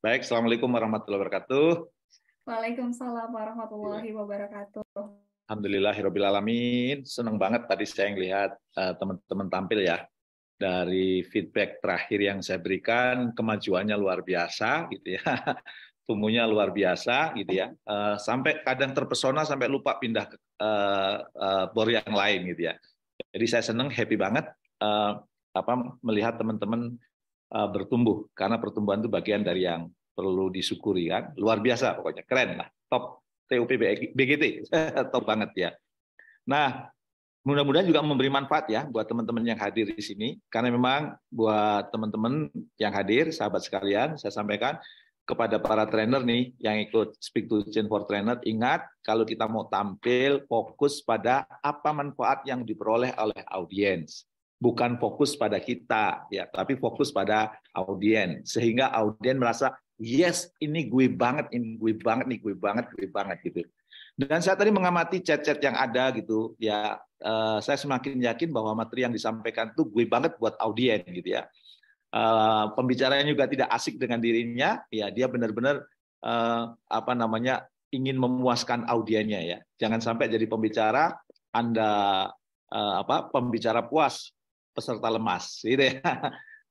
Baik, Assalamualaikum warahmatullahi wabarakatuh. Waalaikumsalam warahmatullahi wabarakatuh. Alhamdulillahirabbil alamin. Senang banget tadi saya melihat teman-teman tampil ya. Dari feedback terakhir yang saya berikan, kemajuannya luar biasa gitu ya. Tumbuhnya luar biasa gitu ya. Sampai kadang terpesona sampai lupa pindah ke bor yang lain gitu ya. Jadi saya senang, happy banget melihat teman-teman bertumbuh, karena pertumbuhan itu bagian dari yang perlu disyukuri kan. Luar biasa pokoknya, keren lah. Top TUPBGT. Top banget ya. Nah, mudah-mudahan juga memberi manfaat ya buat teman-teman yang hadir di sini. Karena memang buat teman-teman yang hadir, sahabat sekalian, saya sampaikan kepada para trainer nih yang ikut Speak to Change for Trainer, ingat kalau kita mau tampil fokus pada apa manfaat yang diperoleh oleh audiens. Bukan fokus pada kita ya, tapi fokus pada audiens. Sehingga audiens merasa, yes, ini gue banget gitu. Dan saya tadi mengamati chat-chat yang ada gitu ya, saya semakin yakin bahwa materi yang disampaikan itu gue banget buat audiens gitu ya. Pembicaranya juga tidak asik dengan dirinya ya, dia benar-benar ingin memuaskan audiennya ya. Jangan sampai jadi pembicara Anda pembicara puas, peserta lemas gitu ya.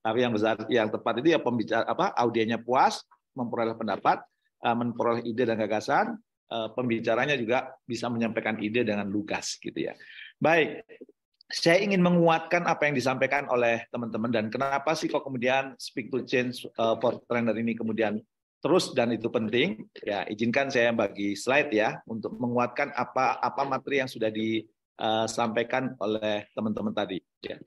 Tapi yang besar yang tepat itu ya pembicara audiennya puas, memperoleh pendapat, memperoleh ide dan gagasan. Pembicaranya juga bisa menyampaikan ide dengan lugas gitu ya. Baik, saya ingin menguatkan apa yang disampaikan oleh teman-teman, dan kenapa sih kok kemudian Speak to Change for Trainer ini kemudian terus dan itu penting ya. Izinkan saya bagi slide ya untuk menguatkan apa materi yang sudah disampaikan oleh teman-teman tadi ya.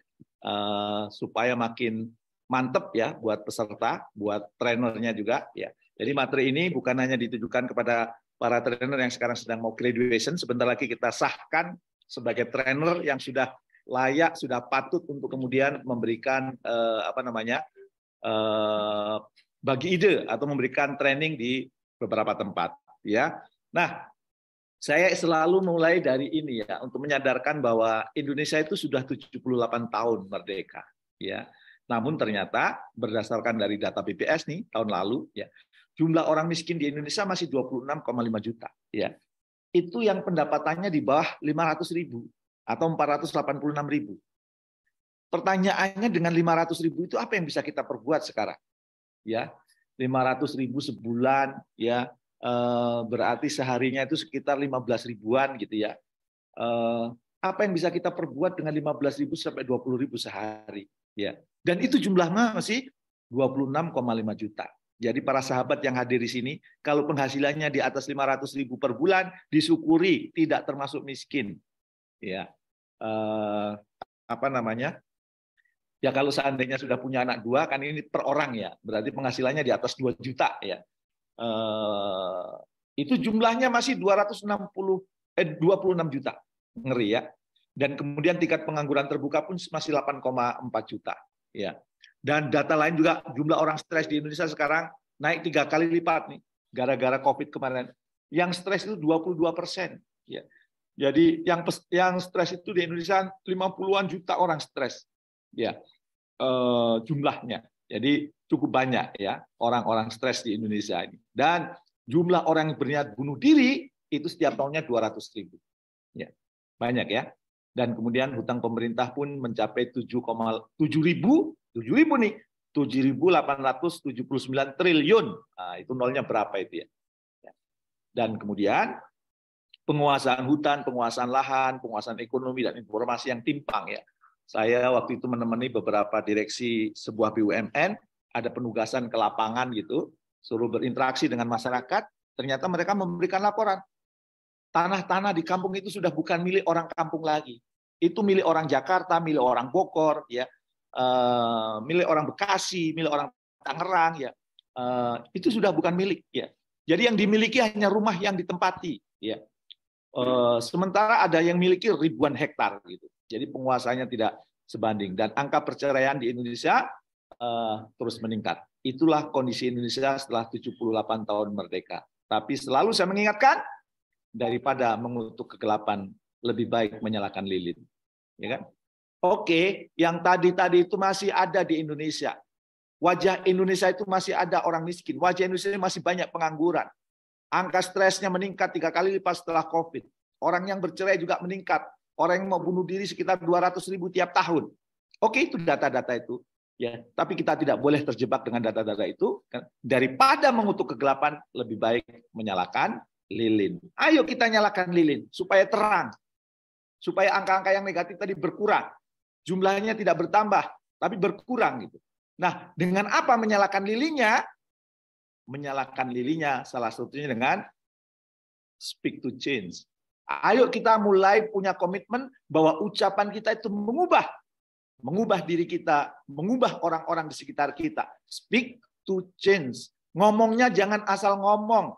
Supaya makin mantep ya buat peserta, buat trainernya juga ya. Jadi materi ini bukan hanya ditujukan kepada para trainer yang sekarang sedang mau graduation, sebentar lagi kita sahkan sebagai trainer yang sudah layak, sudah patut untuk kemudian memberikan bagi ide atau memberikan training di beberapa tempat ya. Nah, saya selalu mulai dari ini ya untuk menyadarkan bahwa Indonesia itu sudah 78 tahun merdeka ya. Namun ternyata berdasarkan dari data BPS nih tahun lalu ya, jumlah orang miskin di Indonesia masih 26,5 juta ya. Itu yang pendapatannya di bawah 500.000 atau 486.000. Pertanyaannya, dengan 500.000 itu apa yang bisa kita perbuat sekarang? Ya, 500.000 sebulan ya, berarti seharinya itu sekitar 15.000-an gitu ya. Apa yang bisa kita perbuat dengan 15.000 sampai 20.000 sehari ya. Dan itu jumlahnya masih 26,5 juta. Jadi para sahabat yang hadir di sini, kalau penghasilannya di atas 500.000 per bulan, disyukuri, tidak termasuk miskin. Ya, Ya kalau seandainya sudah punya anak dua, kan ini per orang ya, berarti penghasilannya di atas 2 juta ya. Itu jumlahnya masih 26 juta, ngeri ya. Dan kemudian tingkat pengangguran terbuka pun masih 8,4 juta. Ya. Dan data lain juga, jumlah orang stres di Indonesia sekarang naik 3 kali lipat nih, gara-gara COVID kemarin. Yang stres itu 22%. Ya. Jadi yang stres itu di Indonesia 50-an juta orang stres. Ya, jumlahnya. Jadi cukup banyak ya orang-orang stres di Indonesia ini. Dan jumlah orang yang berniat bunuh diri itu setiap tahunnya 200.000. Ya. Banyak ya. Dan kemudian hutang pemerintah pun mencapai 7.879 triliun. Nah, itu nolnya berapa itu ya? Dan kemudian penguasaan hutan, penguasaan lahan, penguasaan ekonomi dan informasi yang timpang ya. Saya waktu itu menemani beberapa direksi sebuah BUMN, ada penugasan ke lapangan gitu, suruh berinteraksi dengan masyarakat, ternyata mereka memberikan laporan. Tanah-tanah di kampung itu sudah bukan milik orang kampung lagi. Itu milik orang Jakarta, milik orang Bogor ya. Milik orang Bekasi, milik orang Tangerang ya, itu sudah bukan milik ya. Jadi yang dimiliki hanya rumah yang ditempati ya. Sementara ada yang miliki ribuan hektar gitu. Jadi penguasanya tidak sebanding, dan angka perceraian di Indonesia terus meningkat. Itulah kondisi Indonesia setelah 78 tahun merdeka. Tapi selalu saya mengingatkan, daripada mengutuk kegelapan lebih baik menyalakan lilin. Ya kan? Oke, yang tadi-tadi itu masih ada di Indonesia. Wajah Indonesia itu masih ada orang miskin. Wajah Indonesia masih banyak pengangguran. Angka stresnya meningkat 3 kali lipat setelah COVID. Orang yang bercerai juga meningkat. Orang yang mau bunuh diri sekitar 200.000 tiap tahun. Oke, itu data-data itu. Ya, tapi kita tidak boleh terjebak dengan data-data itu. Daripada mengutuk kegelapan, lebih baik menyalakan lilin. Ayo kita nyalakan lilin supaya terang. Supaya angka-angka yang negatif tadi berkurang. Jumlahnya tidak bertambah, tapi berkurang gitu. Nah, dengan apa menyalakan lilinnya? Menyalakan lilinnya salah satunya dengan Speak to Change. Ayo kita mulai punya komitmen bahwa ucapan kita itu mengubah diri kita, mengubah orang-orang di sekitar kita. Speak to Change. Ngomongnya jangan asal ngomong.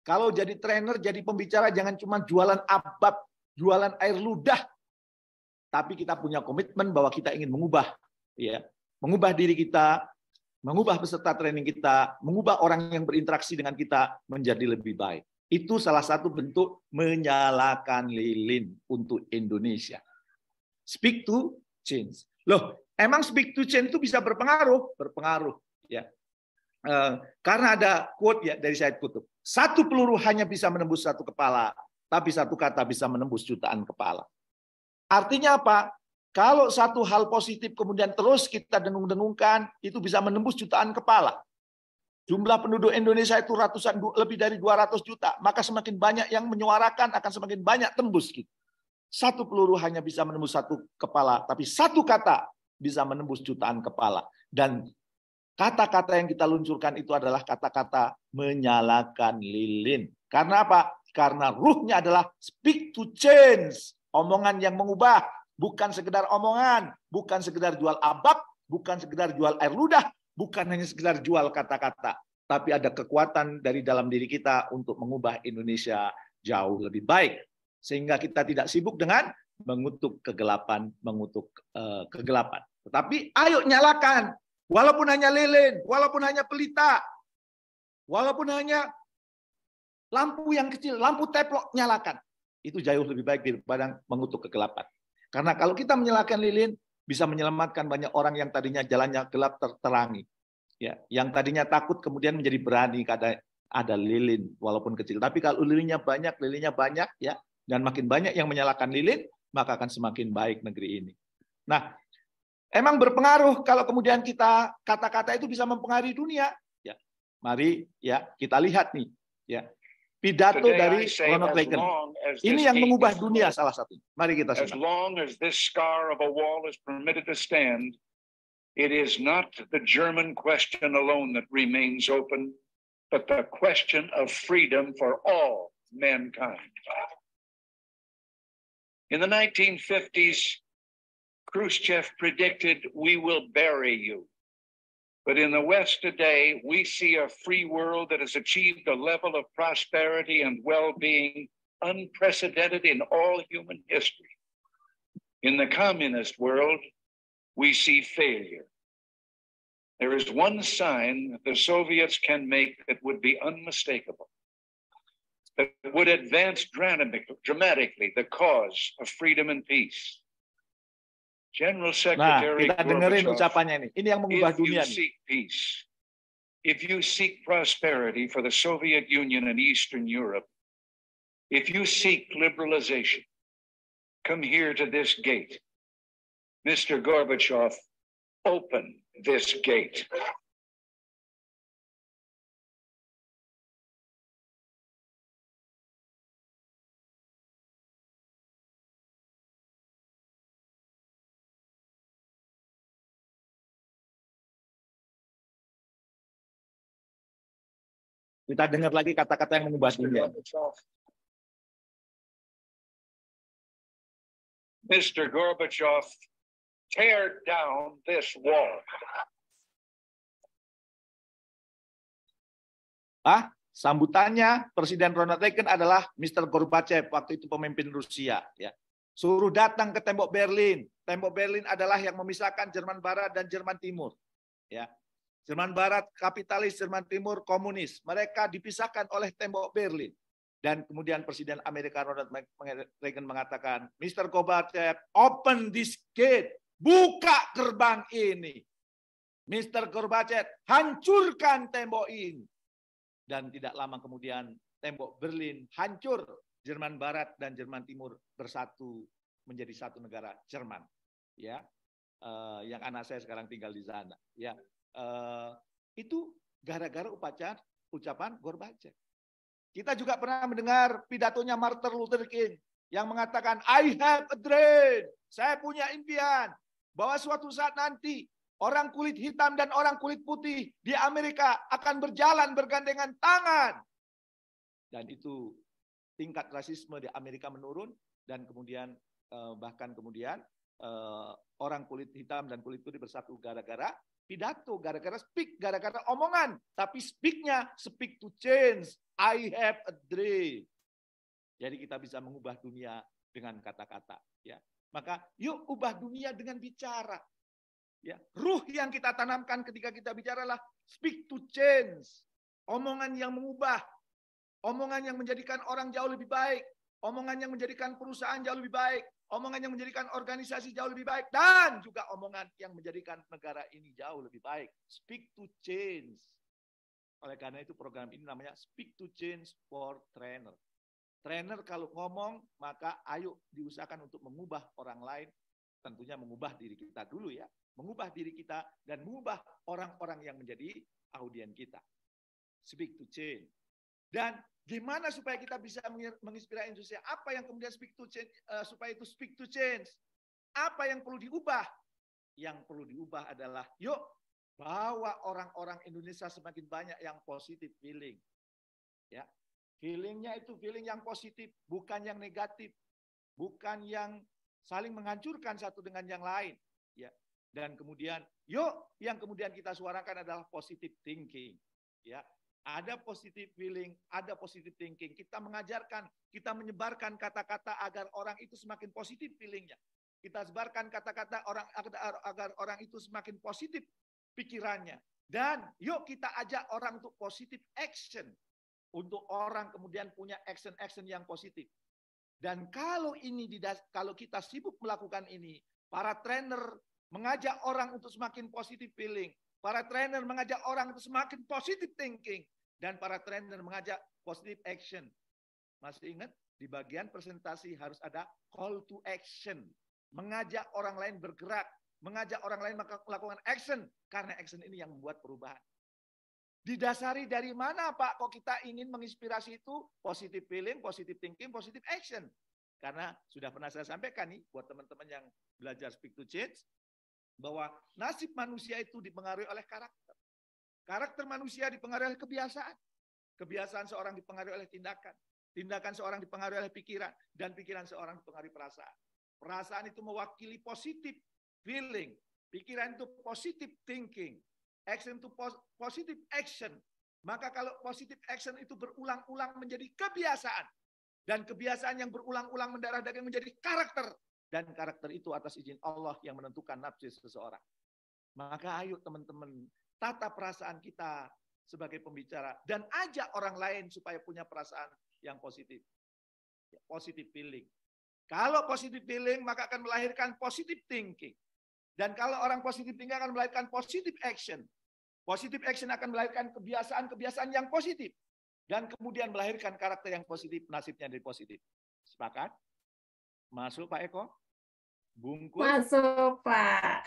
Kalau jadi trainer, jadi pembicara, jangan cuma jualan abab, jualan air ludah. Tapi kita punya komitmen bahwa kita ingin mengubah, ya, mengubah diri kita, mengubah peserta training kita, mengubah orang yang berinteraksi dengan kita menjadi lebih baik. Itu salah satu bentuk menyalakan lilin untuk Indonesia. Speak to Change. Loh, emang Speak to Change itu bisa berpengaruh? Berpengaruh, ya. Karena ada quote ya dari Syed Kutub. Satu peluru hanya bisa menembus satu kepala, tapi satu kata bisa menembus jutaan kepala. Artinya apa? Kalau satu hal positif kemudian terus kita dengung-dengungkan, itu bisa menembus jutaan kepala. Jumlah penduduk Indonesia itu ratusan, lebih dari 200 juta. Maka semakin banyak yang menyuarakan akan semakin banyak tembus. Gitu. Satu peluru hanya bisa menembus satu kepala, tapi satu kata bisa menembus jutaan kepala. Dan kata-kata yang kita luncurkan itu adalah kata-kata menyalakan lilin. Karena apa? Karena ruhnya adalah Speak to Change. Omongan yang mengubah. Bukan sekedar omongan, bukan sekedar jual abab, bukan sekedar jual air ludah, bukan hanya sekedar jual kata-kata. Tapi ada kekuatan dari dalam diri kita untuk mengubah Indonesia jauh lebih baik. Sehingga kita tidak sibuk dengan mengutuk kegelapan, mengutuk kegelapan. Tetapi ayo nyalakan, walaupun hanya lilin, walaupun hanya pelita, walaupun hanya lampu yang kecil, lampu teplok, nyalakan. Itu jauh lebih baik daripada mengutuk kegelapan. Karena kalau kita menyalakan lilin, bisa menyelamatkan banyak orang yang tadinya jalannya gelap terterangi. Ya, yang tadinya takut kemudian menjadi berani karena ada lilin walaupun kecil. Tapi kalau lilinnya banyak ya, dan makin banyak yang menyalakan lilin, maka akan semakin baik negeri ini. Nah, emang berpengaruh kalau kemudian kita kata-kata itu bisa mempengaruhi dunia. Ya, mari ya kita lihat nih ya. Pidato dari Ronald Reagan. Ini yang mengubah dunia salah satunya. Mari kita simak. As long as this scar of a wall is permitted to stand, it is not the German question alone that remains open, but the question of freedom for all mankind. In the 1950s, Khrushchev predicted, "We will bury you." But in the West today, we see a free world that has achieved a level of prosperity and well-being unprecedented in all human history. In the communist world, we see failure. There is one sign that the Soviets can make that would be unmistakable, that would advance dramatically the cause of freedom and peace. General Secretary Gorbachev, kita dengerin ucapannya ini. Ini yang mengubah dunia nih. Peace, if you seek prosperity for the Soviet Union and Eastern Europe, if you seek liberalization, come here to this gate. Mr. Gorbachev, open this gate. Kita dengar lagi kata-kata yang mengubah dunia. Mr. Gorbachev, tear down this wall. Sambutannya Presiden Ronald Reagan adalah Mr. Gorbachev, waktu itu pemimpin Rusia. Ya. Suruh datang ke tembok Berlin. Tembok Berlin adalah yang memisahkan Jerman Barat dan Jerman Timur. Ya. Jerman Barat kapitalis, Jerman Timur komunis. Mereka dipisahkan oleh tembok Berlin. Dan kemudian Presiden Amerika Ronald Reagan mengatakan, Mr. Gorbachev, open this gate. Buka gerbang ini. Mr. Gorbachev, hancurkan tembok ini. Dan tidak lama kemudian tembok Berlin hancur. Jerman Barat dan Jerman Timur bersatu menjadi satu negara Jerman. Ya, yang anak saya sekarang tinggal di sana. Ya, itu gara-gara ucapan Gorbachev. Kita juga pernah mendengar pidatonya Martin Luther King yang mengatakan, I have a dream. Saya punya impian bahwa suatu saat nanti orang kulit hitam dan orang kulit putih di Amerika akan berjalan bergandengan tangan. Dan itu tingkat rasisme di Amerika menurun, dan kemudian bahkan kemudian orang kulit hitam dan kulit putih bersatu gara-gara pidato, gara-gara speak, gara-gara omongan. Tapi speak-nya speak to change. I have a dream. Jadi kita bisa mengubah dunia dengan kata-kata. Ya, maka yuk ubah dunia dengan bicara. Ya, ruh yang kita tanamkan ketika kita bicaralah speak to change, omongan yang mengubah, omongan yang menjadikan orang jauh lebih baik, omongan yang menjadikan perusahaan jauh lebih baik, omongan yang menjadikan organisasi jauh lebih baik, dan juga omongan yang menjadikan negara ini jauh lebih baik. Speak to change. Oleh karena itu program ini namanya Speak to Change for Trainer. Trainer kalau ngomong, maka ayo diusahakan untuk mengubah orang lain, tentunya mengubah diri kita dulu ya. Mengubah diri kita dan mengubah orang-orang yang menjadi audien kita. Speak to change. Dan gimana supaya kita bisa menginspirasi industri? Apa yang kemudian speak to change, supaya itu speak to change? Apa yang perlu diubah? Yang perlu diubah adalah yuk bawa orang-orang Indonesia semakin banyak yang positive feeling. Ya, feelingnya itu feeling yang positif, bukan yang negatif, bukan yang saling menghancurkan satu dengan yang lain. Ya. Dan kemudian, yuk yang kemudian kita suarakan adalah positive thinking. Ya, ada positive feeling, ada positive thinking. Kita mengajarkan, kita menyebarkan kata-kata agar orang itu semakin positif feelingnya. Kita sebarkan kata-kata orang agar orang itu semakin positif pikirannya. Dan yuk kita ajak orang untuk positive action. Untuk orang kemudian punya action-action yang positif. Dan kalau kita sibuk melakukan ini, para trainer mengajak orang untuk semakin positive feeling. Para trainer mengajak orang untuk semakin positive thinking. Dan para trainer mengajak positive action. Masih ingat? Di bagian presentasi harus ada call to action. Mengajak orang lain bergerak. Mengajak orang lain melakukan action. Karena action ini yang membuat perubahan. Didasari dari mana Pak? Kok kita ingin menginspirasi itu? Positive feeling, positive thinking, positive action. Karena sudah pernah saya sampaikan nih buat teman-teman yang belajar Speak to Change, bahwa nasib manusia itu dipengaruhi oleh karakter. Karakter manusia dipengaruhi oleh kebiasaan. Kebiasaan seorang dipengaruhi oleh tindakan. Tindakan seorang dipengaruhi oleh pikiran. Dan pikiran seorang dipengaruhi perasaan. Perasaan itu mewakili positive feeling. Pikiran itu positive thinking. Action itu positive action. Maka kalau positive action itu berulang-ulang menjadi kebiasaan. Dan kebiasaan yang berulang-ulang mendarah daging menjadi karakter. Dan karakter itu atas izin Allah yang menentukan nafsu seseorang. Maka ayo teman-teman, tata perasaan kita sebagai pembicara. Dan ajak orang lain supaya punya perasaan yang positif. Positive feeling. Kalau positive feeling, maka akan melahirkan positive thinking. Dan kalau orang positive thinking akan melahirkan positive action. Positive action akan melahirkan kebiasaan-kebiasaan yang positif. Dan kemudian melahirkan karakter yang positif, nasibnya dari positif. Sepakat? Masuk Pak Eko? Bungkus. Masuk, Pak.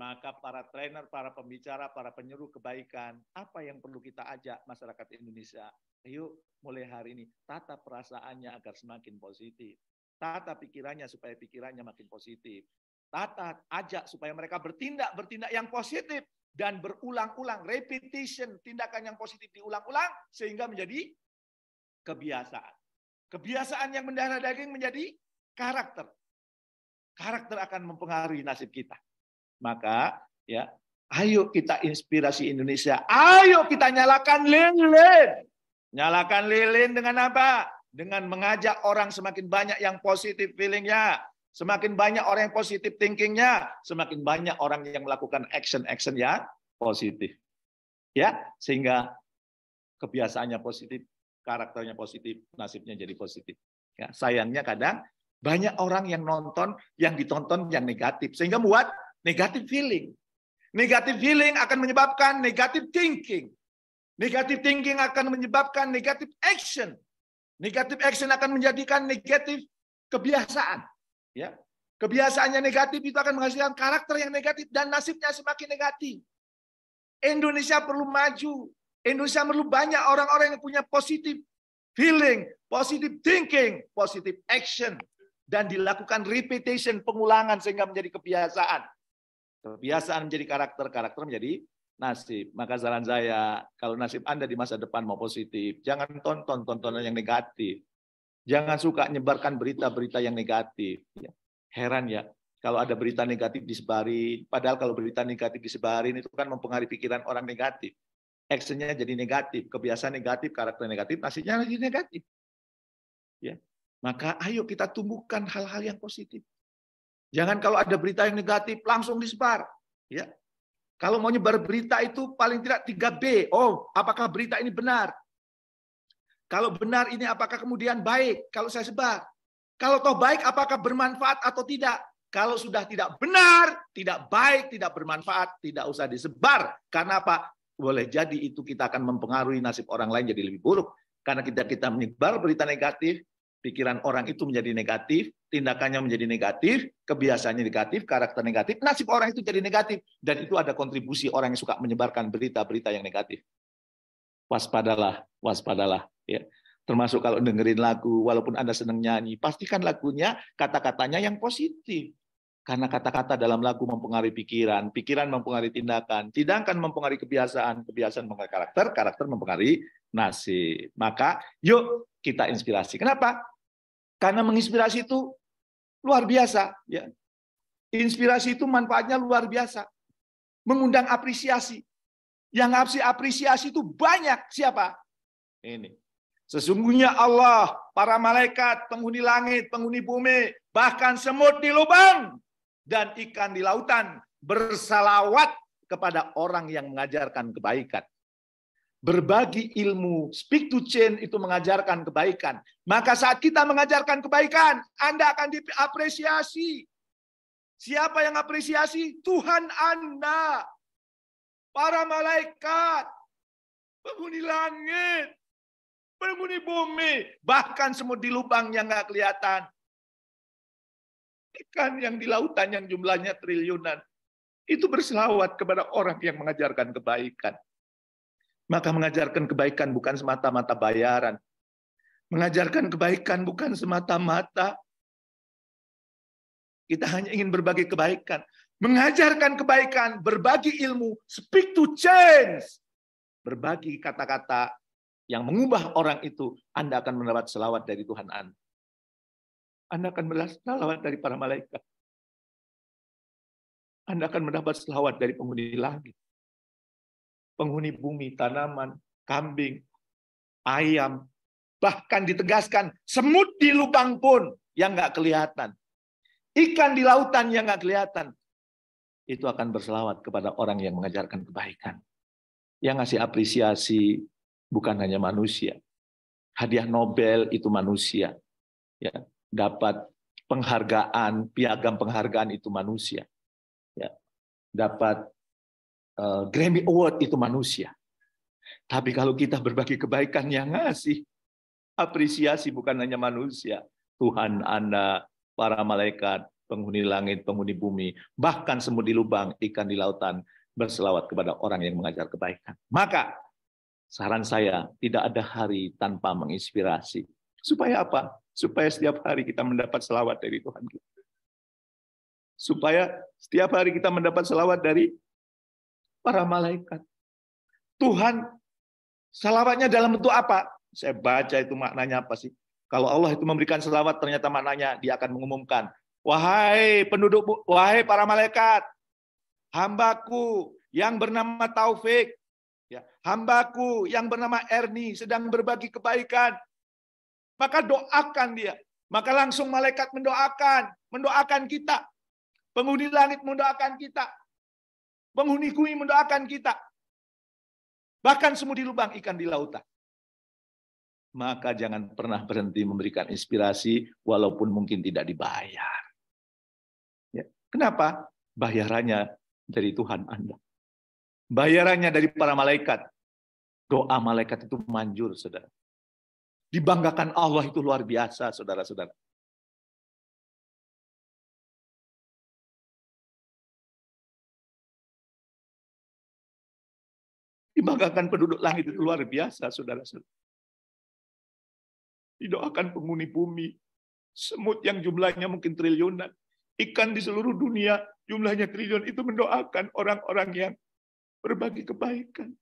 Maka para trainer, para pembicara, para penyeru kebaikan, apa yang perlu kita ajak masyarakat Indonesia? Ayo mulai hari ini, tata perasaannya agar semakin positif. Tata pikirannya supaya pikirannya makin positif. Tata ajak supaya mereka bertindak yang positif dan berulang-ulang. Repetition, tindakan yang positif diulang-ulang sehingga menjadi kebiasaan. Kebiasaan yang mendarah daging menjadi karakter. Karakter akan mempengaruhi nasib kita. Maka ya, ayo kita inspirasi Indonesia. Ayo kita nyalakan lilin. Nyalakan lilin dengan apa? Dengan mengajak orang semakin banyak yang positif feelingnya, semakin banyak orang yang positif thinkingnya, semakin banyak orang yang melakukan action-action yang positif. Ya, sehingga kebiasaannya positif, karakternya positif, nasibnya jadi positif. Ya, sayangnya kadang banyak orang yang ditonton yang negatif. Sehingga membuat negatif feeling. Negative feeling akan menyebabkan negative thinking. Negative thinking akan menyebabkan negative action. Negative action akan menjadikan negatif kebiasaan. Ya. Kebiasaannya negatif itu akan menghasilkan karakter yang negatif dan nasibnya semakin negatif. Indonesia perlu maju. Indonesia perlu banyak orang-orang yang punya positive feeling, positive thinking, positive action. Dan dilakukan repetition, pengulangan sehingga menjadi kebiasaan. Kebiasaan menjadi karakter, karakter menjadi nasib. Maka saran saya, kalau nasib Anda di masa depan mau positif, jangan tonton tontonan yang negatif. Jangan suka menyebarkan berita-berita yang negatif. Heran ya, kalau ada berita negatif disebarin. Padahal kalau berita negatif disebarin, itu kan mempengaruhi pikiran orang negatif. Actionnya jadi negatif, kebiasaan negatif, karakter negatif, nasibnya lagi negatif. Ya. Maka ayo kita tumbuhkan hal-hal yang positif. Jangan kalau ada berita yang negatif langsung disebar. Ya. Kalau mau nyebar berita itu paling tidak 3B. Oh, apakah berita ini benar? Kalau benar ini apakah kemudian baik kalau saya sebar? Kalau toh baik apakah bermanfaat atau tidak? Kalau sudah tidak benar, tidak baik, tidak bermanfaat, tidak usah disebar. Karena apa? Boleh jadi itu kita akan mempengaruhi nasib orang lain jadi lebih buruk. Karena kita menyebar berita negatif, pikiran orang itu menjadi negatif, tindakannya menjadi negatif, kebiasaannya negatif, karakter negatif, nasib orang itu jadi negatif. Dan itu ada kontribusi orang yang suka menyebarkan berita-berita yang negatif. Waspadalah, waspadalah. Ya. Termasuk kalau dengerin lagu, walaupun Anda senang nyanyi, pastikan lagunya, kata-katanya yang positif. Karena kata-kata dalam lagu mempengaruhi pikiran, pikiran mempengaruhi tindakan, tindakan mempengaruhi kebiasaan, kebiasaan mempengaruhi karakter, karakter mempengaruhi nasib. Maka yuk kita inspirasi. Kenapa? Karena menginspirasi itu luar biasa. Ya. Inspirasi itu manfaatnya luar biasa. Mengundang apresiasi. Yang ngasih apresiasi itu banyak. Siapa? Ini. Sesungguhnya Allah, para malaikat, penghuni langit, penghuni bumi, bahkan semut di lubang, dan ikan di lautan, bersalawat kepada orang yang mengajarkan kebaikan. Berbagi ilmu, speak to change itu mengajarkan kebaikan. Maka saat kita mengajarkan kebaikan, Anda akan diapresiasi. Siapa yang apresiasi? Tuhan Anda, para malaikat, penghuni langit, penghuni bumi, bahkan semut di lubang yang nggak kelihatan, ikan yang di lautan yang jumlahnya triliunan, itu berselawat kepada orang yang mengajarkan kebaikan. Maka mengajarkan kebaikan bukan semata-mata bayaran. Mengajarkan kebaikan bukan semata-mata kita hanya ingin berbagi kebaikan. Mengajarkan kebaikan, berbagi ilmu, speak to change. Berbagi kata-kata yang mengubah orang itu, Anda akan mendapat selawat dari Tuhan Anda. Anda akan mendapat selawat dari para malaikat. Anda akan mendapat selawat dari penghuni langit. Penghuni bumi, tanaman, kambing, ayam, bahkan ditegaskan semut di lubang pun yang nggak kelihatan, ikan di lautan yang nggak kelihatan, itu akan berselawat kepada orang yang mengajarkan kebaikan. Yang ngasih apresiasi bukan hanya manusia, hadiah Nobel itu manusia, ya, dapat penghargaan, piagam penghargaan itu manusia, ya, dapat Grammy Award itu manusia. Tapi kalau kita berbagi kebaikan yang ngasih apresiasi bukan hanya manusia, Tuhan Anda, para malaikat, penghuni langit, penghuni bumi, bahkan semut di lubang, ikan di lautan, berselawat kepada orang yang mengajar kebaikan. Maka saran saya, tidak ada hari tanpa menginspirasi. Supaya apa? Supaya setiap hari kita mendapat selawat dari Tuhan kita. Supaya setiap hari kita mendapat selawat dari para malaikat. Tuhan, salawatnya dalam bentuk apa? Saya baca itu maknanya apa sih? Kalau Allah itu memberikan salawat, ternyata maknanya dia akan mengumumkan, wahai para malaikat, hambaku yang bernama Taufik, ya, hambaku yang bernama Erni sedang berbagi kebaikan. Maka doakan dia. Maka langsung malaikat mendoakan kita. Penghuni langit mendoakan kita. Penghuni bumi mendoakan kita. Bahkan semut di lubang, ikan di lautan. Maka jangan pernah berhenti memberikan inspirasi walaupun mungkin tidak dibayar. Ya. Kenapa? Bayarannya dari Tuhan Anda. Bayarannya dari para malaikat. Doa malaikat itu manjur, saudara. Dibanggakan Allah itu luar biasa, saudara-saudara. Dibanggakan penduduk langit itu luar biasa, saudara-saudara. Didoakan penghuni bumi, semut yang jumlahnya mungkin triliunan, ikan di seluruh dunia jumlahnya triliun, itu mendoakan orang-orang yang berbagi kebaikan.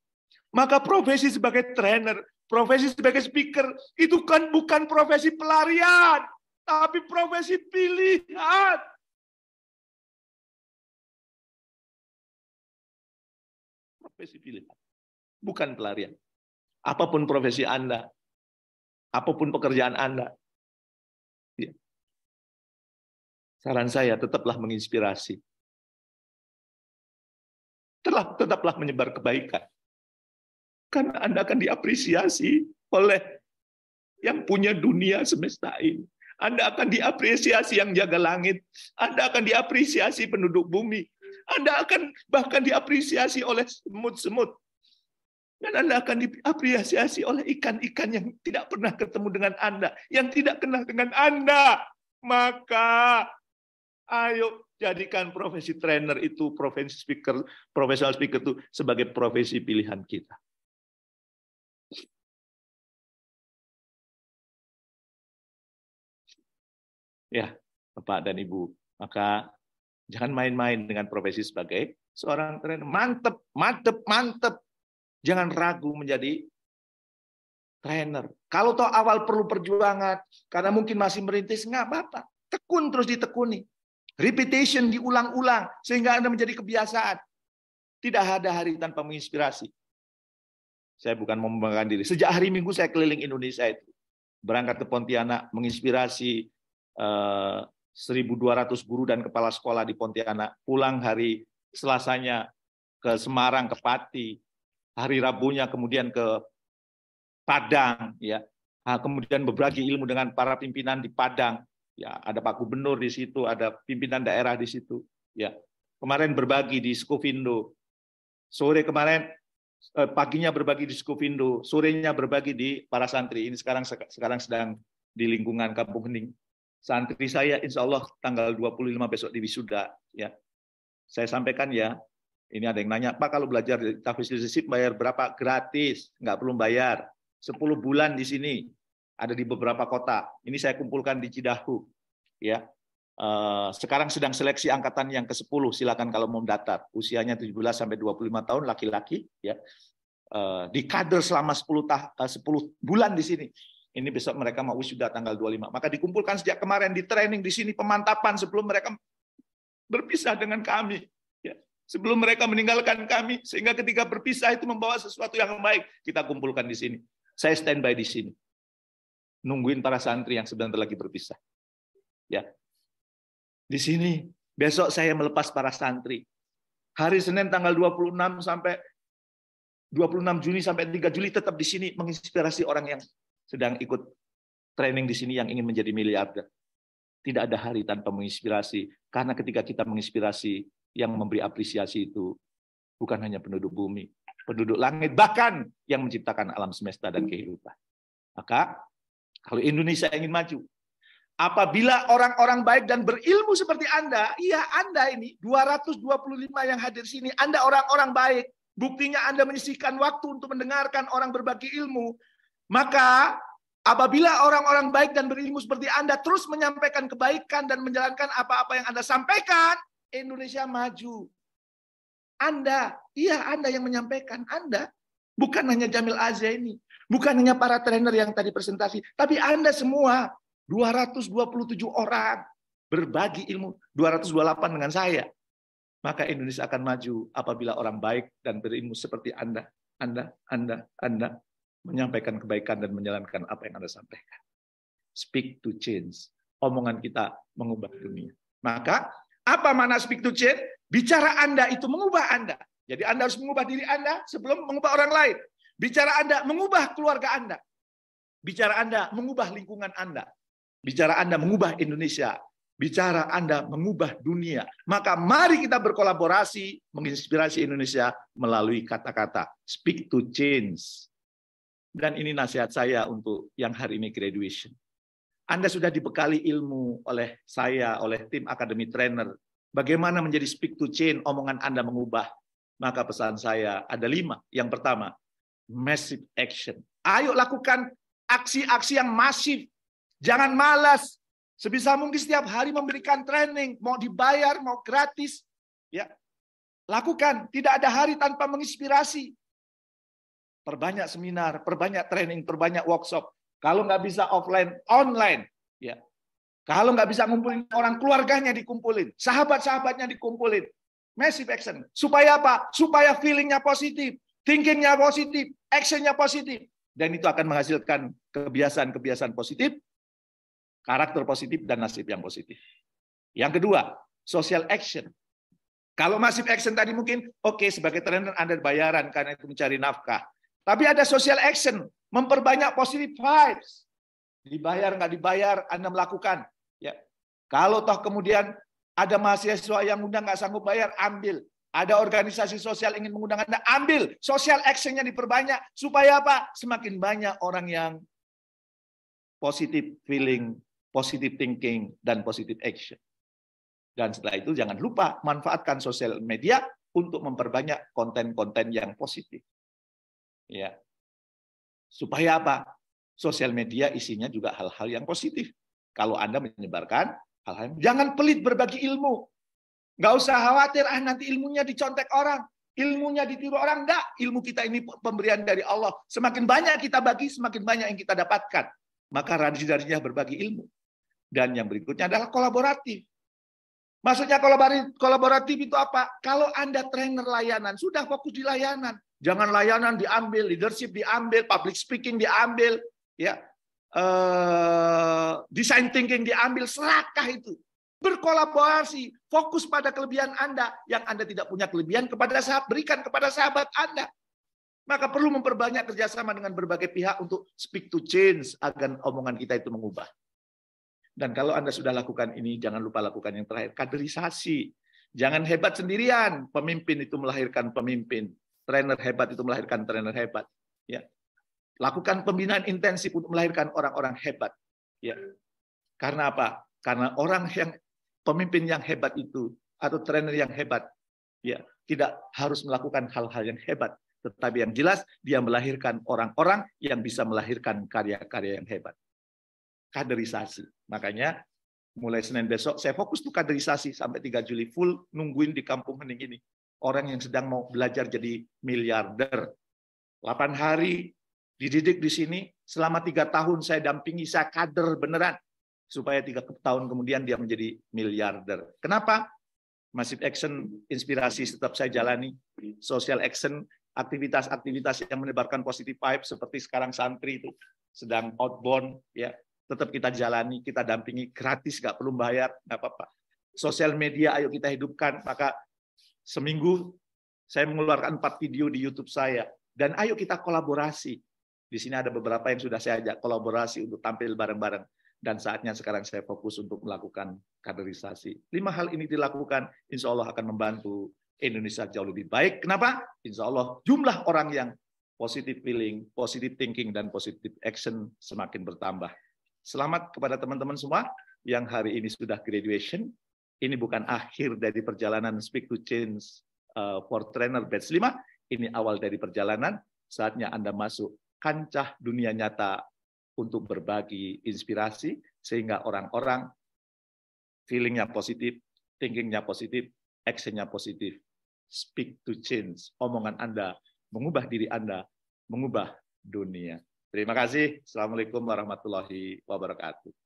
Maka profesi sebagai trainer, profesi sebagai speaker, itu kan bukan profesi pelarian, tapi profesi pilihan. Profesi pilihan. Bukan pelarian. Apapun profesi Anda, apapun pekerjaan Anda, ya. Saran saya tetaplah menginspirasi, tetaplah menyebar kebaikan, karena Anda akan diapresiasi oleh yang punya dunia semesta ini. Anda akan diapresiasi yang jaga langit, Anda akan diapresiasi penduduk bumi, Anda akan bahkan diapresiasi oleh semut-semut. Dan Anda akan diapresiasi oleh ikan-ikan yang tidak pernah ketemu dengan Anda, yang tidak kenal dengan Anda. Maka, ayo jadikan profesi trainer itu, profesi speaker, profesional speaker itu sebagai profesi pilihan kita. Ya, Bapak dan Ibu, maka jangan main-main dengan profesi sebagai seorang trainer. Mantep, mantep, mantep. Jangan ragu menjadi trainer. Kalau toh awal perlu perjuangan, karena mungkin masih merintis, nggak apa-apa. Tekun terus ditekuni. Repetition diulang-ulang, sehingga Anda menjadi kebiasaan. Tidak ada hari tanpa menginspirasi. Saya bukan membanggakan diri. Sejak hari Minggu saya keliling Indonesia itu. Berangkat ke Pontianak, menginspirasi 1.200 guru dan kepala sekolah di Pontianak. Pulang hari Selasanya ke Semarang, ke Pati. Hari Rabunya kemudian ke Padang, ya, kemudian berbagi ilmu dengan para pimpinan di Padang, ya, ada Pak Gubernur di situ, ada pimpinan daerah di situ, ya. Kemarin berbagi di Sucofindo, sore kemarin paginya berbagi di Sucofindo, sorenya berbagi di para santri. Ini sekarang sedang di lingkungan Kampung Hening. Santri saya, insya Allah tanggal 25 besok di wisuda, ya. Saya sampaikan ya. Ini ada yang nanya, Pak kalau belajar di Tahfizul Chisib bayar berapa? Gratis, nggak perlu bayar. 10 bulan di sini, ada di beberapa kota. Ini saya kumpulkan di Cidahu. Ya. Sekarang sedang seleksi angkatan yang ke-10, silakan kalau mau mendaftar. Usianya 17-25 tahun, laki-laki. Ya. Di kader selama 10 bulan di sini. Ini besok mereka mau wisuda tanggal 25. Maka dikumpulkan sejak kemarin, di training di sini, pemantapan sebelum mereka berpisah dengan kami. Sebelum mereka meninggalkan kami, sehingga ketika berpisah itu membawa sesuatu yang baik, kita kumpulkan di sini. Saya standby di sini, nungguin para santri yang sebentar lagi berpisah. Ya, di sini besok saya melepas para santri. Hari Senin tanggal 26 sampai 26 Juni sampai 3 Juli tetap di sini menginspirasi orang yang sedang ikut training di sini yang ingin menjadi miliarder. Tidak ada hari tanpa menginspirasi, karena ketika kita menginspirasi, yang memberi apresiasi itu bukan hanya penduduk bumi, penduduk langit, bahkan yang menciptakan alam semesta dan kehidupan. Maka kalau Indonesia ingin maju, apabila orang-orang baik dan berilmu seperti Anda, iya Anda ini 225 yang hadir sini, Anda orang-orang baik, buktinya Anda menyisihkan waktu untuk mendengarkan orang berbagi ilmu, maka apabila orang-orang baik dan berilmu seperti Anda terus menyampaikan kebaikan dan menjalankan apa-apa yang Anda sampaikan, Indonesia maju. Anda, iya Anda yang menyampaikan. Anda bukan hanya Jamil Aziz ini, bukan hanya para trainer yang tadi presentasi, tapi Anda semua 227 orang berbagi ilmu, 228 dengan saya. Maka Indonesia akan maju apabila orang baik dan berilmu seperti Anda menyampaikan kebaikan dan menjalankan apa yang Anda sampaikan. Speak to change. Omongan kita mengubah dunia. Maka apa makna speak to change? Bicara Anda itu mengubah Anda. Jadi Anda harus mengubah diri Anda sebelum mengubah orang lain. Bicara Anda mengubah keluarga Anda. Bicara Anda mengubah lingkungan Anda. Bicara Anda mengubah Indonesia. bicara Anda mengubah dunia. Maka mari kita berkolaborasi menginspirasi Indonesia melalui kata-kata Speak to Change. Dan ini nasihat saya untuk yang hari ini graduation. Anda sudah dibekali ilmu oleh saya, oleh tim Akademi Trainer. Bagaimana menjadi Speak to Change, omongan Anda mengubah. Maka pesan saya ada 5. Yang pertama, massive action. Ayo lakukan aksi-aksi yang masif. Jangan malas. Sebisa mungkin setiap hari memberikan training, mau dibayar, mau gratis, ya lakukan. Tidak ada hari tanpa menginspirasi. Perbanyak seminar, perbanyak training, perbanyak workshop. Kalau nggak bisa offline, online, ya. Kalau nggak bisa ngumpulin orang, keluarganya dikumpulin, sahabat-sahabatnya dikumpulin. Massive action. Supaya apa? Supaya feelingnya positif, thinkingnya positif, actionnya positif, dan itu akan menghasilkan kebiasaan-kebiasaan positif. Karakter positif dan nasib yang positif. Yang kedua, social action. Kalau massive action tadi mungkin, oke, sebagai trainer Anda bayaran karena itu mencari nafkah. Tapi ada social action, memperbanyak positive vibes. Dibayar, nggak dibayar, Anda melakukan. Ya. Kalau toh kemudian ada mahasiswa yang undang nggak sanggup bayar, ambil. Ada organisasi sosial ingin mengundang Anda, ambil. Social action-nya diperbanyak. Supaya apa? Semakin banyak orang yang positive feeling, positive thinking, dan positive action. Dan setelah itu jangan lupa manfaatkan sosial media untuk memperbanyak konten-konten yang positif. Ya. Supaya apa? Sosial media isinya juga hal-hal yang positif. Kalau Anda menyebarkan hal-hal, jangan pelit berbagi ilmu. Nggak usah khawatir, nanti ilmunya dicontek orang, ilmunya ditiru orang. Nggak, ilmu kita ini pemberian dari Allah. Semakin banyak kita bagi, semakin banyak yang kita dapatkan. Maka rajin-rajinnya berbagi ilmu. Dan yang berikutnya adalah kolaboratif. Maksudnya kolaboratif itu apa? Kalau Anda trainer layanan, sudah fokus di layanan. Jangan layanan diambil, leadership diambil, public speaking diambil, ya, design thinking diambil, serakah itu. Berkolaborasi, fokus pada kelebihan Anda. Yang Anda tidak punya kelebihan, kepada sahabat, berikan kepada sahabat Anda. Maka perlu memperbanyak kerjasama dengan berbagai pihak untuk speak to change agar omongan kita itu mengubah. Dan kalau Anda sudah lakukan ini, jangan lupa lakukan yang terakhir, kaderisasi. Jangan hebat sendirian. Pemimpin itu melahirkan pemimpin. Trainer hebat itu melahirkan trainer hebat. Ya. Lakukan pembinaan intensif untuk melahirkan orang-orang hebat. Ya. Karena apa? Karena orang yang pemimpin yang hebat itu atau trainer yang hebat, ya, tidak harus melakukan hal-hal yang hebat. Tetapi yang jelas, dia melahirkan orang-orang yang bisa melahirkan karya-karya yang hebat. Kaderisasi. Makanya, mulai Senin besok, saya fokus tuh kaderisasi sampai 3 Juli full, nungguin di Kampung Hening ini. Orang yang sedang mau belajar jadi miliarder. 8 hari dididik di sini, selama 3 tahun saya dampingi, saya kader beneran. Supaya 3 tahun kemudian dia menjadi miliarder. Kenapa? Massive action, inspirasi tetap saya jalani. Social action, aktivitas-aktivitas yang menebarkan positive vibe seperti sekarang santri itu sedang outbound, ya tetap kita jalani, kita dampingi gratis, nggak perlu bayar, nggak apa-apa. Sosial media ayo kita hidupkan. Maka seminggu saya mengeluarkan 4 video di YouTube saya dan ayo kita kolaborasi. Di sini ada beberapa yang sudah saya ajak kolaborasi untuk tampil bareng-bareng dan saatnya sekarang saya fokus untuk melakukan kaderisasi. 5 hal ini dilakukan, insya Allah akan membantu Indonesia jauh lebih baik. Kenapa? Insya Allah jumlah orang yang positive feeling, positive thinking, dan positive action semakin bertambah. Selamat kepada teman-teman semua yang hari ini sudah graduation. Ini bukan akhir dari perjalanan Speak to Change for Trainer Batch 5. Ini awal dari perjalanan. Saatnya Anda masuk kancah dunia nyata untuk berbagi inspirasi sehingga orang-orang feelingnya positif, thinkingnya positif, actionnya positif. Speak to change. Omongan Anda mengubah diri Anda, mengubah dunia. Terima kasih. Assalamualaikum warahmatullahi wabarakatuh.